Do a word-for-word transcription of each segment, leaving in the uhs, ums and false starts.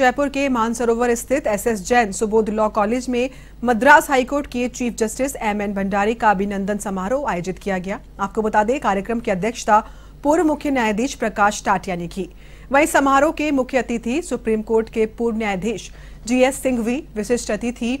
जयपुर के मानसरोवर स्थित S S Jain Subodh law college में मद्रास हाईकोर्ट के chief justice M N Bhandari का अभिनंदन समारोह आयोजित किया गया। आपको बता दें, कार्यक्रम की अध्यक्षता पूर्व मुख्य न्यायाधीश प्रकाश टाटिया ने की। वहीं समारोह के मुख्य अतिथि सुप्रीम कोर्ट के पूर्व न्यायाधीश जी एस सिंघवी, विशिष्ट अतिथि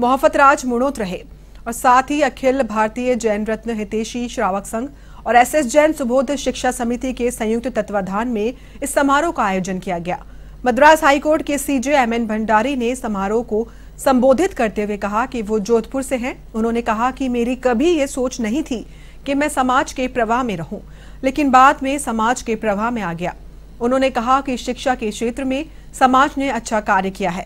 मोहफत राज मुणोत रहे और साथ ही अखिल भारतीय जैन रत्न हितेशी श्रावक संघ और एस एस जैन सुबोध शिक्षा समिति के संयुक्त तत्वाधान में इस समारोह का आयोजन किया गया। मद्रास हाईकोर्ट के सीजे एम एन भंडारी ने समारोह को संबोधित करते हुए कहा कि वो जोधपुर से हैं। उन्होंने कहा कि मेरी कभी ये सोच नहीं थी कि मैं समाज के प्रवाह में रहूं, लेकिन बाद में समाज के प्रवाह में आ गया। उन्होंने कहा कि शिक्षा के क्षेत्र में समाज ने अच्छा कार्य किया है।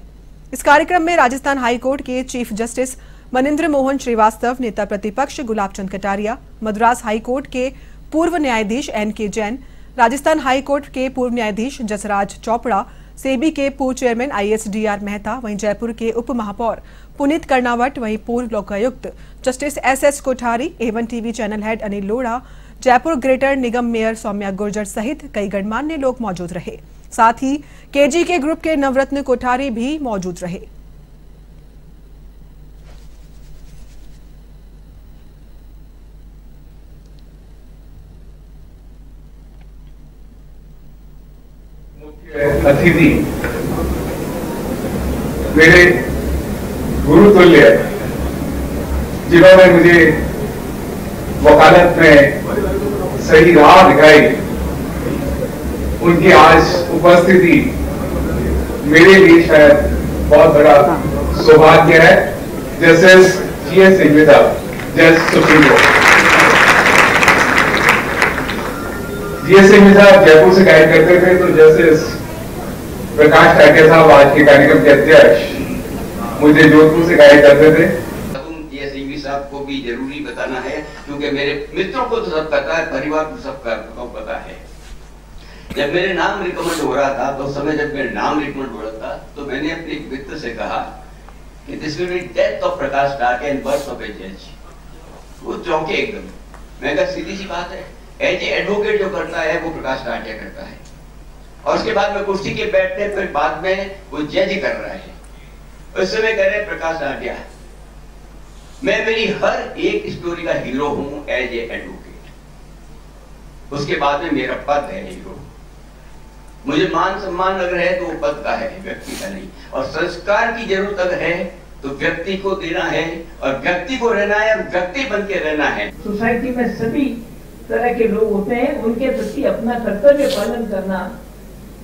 इस कार्यक्रम में राजस्थान हाईकोर्ट के चीफ जस्टिस मनिन्द्र मोहन श्रीवास्तव, नेता प्रतिपक्ष गुलाब कटारिया, मद्रास हाईकोर्ट के पूर्व न्यायाधीश एन के जैन, राजस्थान हाईकोर्ट के पूर्व न्यायाधीश जसराज चौपड़ा, सेबी के पूर्व chairman I S D R Mehta, वहीं जयपुर के उप महापौर पुनित कर्णावट, वहीं पूर्व Lokayukta justice S S Kothari एवं TV channel head Anil Lodha, Jaipur greater निगम मेयर सौम्या गुर्जर सहित कई गणमान्य लोग मौजूद रहे। साथ ही के जी के ग्रुप के नवरत्न कोठारी भी मौजूद रहे। अतिथि मेरे गुरु तुल्य, जिन्होंने मुझे वकालत में सही राह दिखाई, उनकी आज उपस्थिति मेरे लिए शायद बहुत बड़ा सौभाग्य है। जैसे G S Singhvi G S Singhvi साहब जयपुर से गायब करते थे, तो जैसे प्रकाश टाटिया साहब आज के कार्यक्रम के अध्यक्ष मुझे जोधपुर से गाइड करते थे। जी एस सिंघवी साहब को भी जरूरी बताना है, क्योंकि मेरे मित्रों को तो सब पता है, परिवार को सब पता है। जब मेरे नाम रिकमेंड हो रहा था, तो उस समय जब मेरे नाम रिकमेंड हो रहा था, तो मैंने अपने एक मित्र से कहा कि this will be death of Prakash Tatia and birth of a जज। वो चौंके एकदम। मैंने कहा सीधी सी बात है, एज एडवोकेट जो करता है वो प्रकाश टाटिया करता है, और उसके बाद में कुर्सी के बैठने पर बाद में वो जज कर रहा है। उस समय कह रहे प्रकाश टाटिया, मैं मेरी हर एक स्टोरी का हीरो हूं एज ए एडवोकेट। उसके बाद में मेरा पद है हीरो, मुझे मान सम्मान अगर है तो वो पद का है, व्यक्ति का नहीं। और संस्कार की जरूरत अगर है तो व्यक्ति को देना है, और व्यक्ति को रहना है, और व्यक्ति बन के रहना है। सोसाइटी में सभी तरह के लोग होते हैं, उनके प्रति अपना कर्तव्य पालन करना,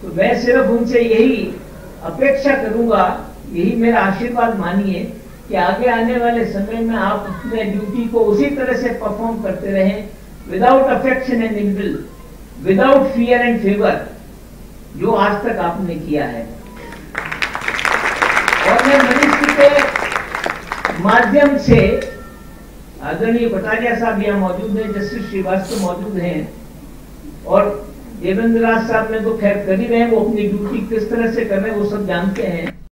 तो मैं सिर्फ उनसे यही अपेक्षा करूंगा, यही मेरा आशीर्वाद मानिए कि आगे आने वाले समय में आप अपने ड्यूटी को उसी तरह से परफॉर्म करते रहें, without affection and ill will, without fear and favour, जो आज तक आपने किया है। और मैं मनीष के माध्यम से, आदरणीय कटारिया साहब यहाँ मौजूद हैं, जस्टिस श्रीवास्तव मौजूद हैं, और देवेंद्र राज साहब ने तो खैर कर ही रहे हैं, वो अपनी ड्यूटी किस तरह से कर रहे हैं वो सब जानते हैं।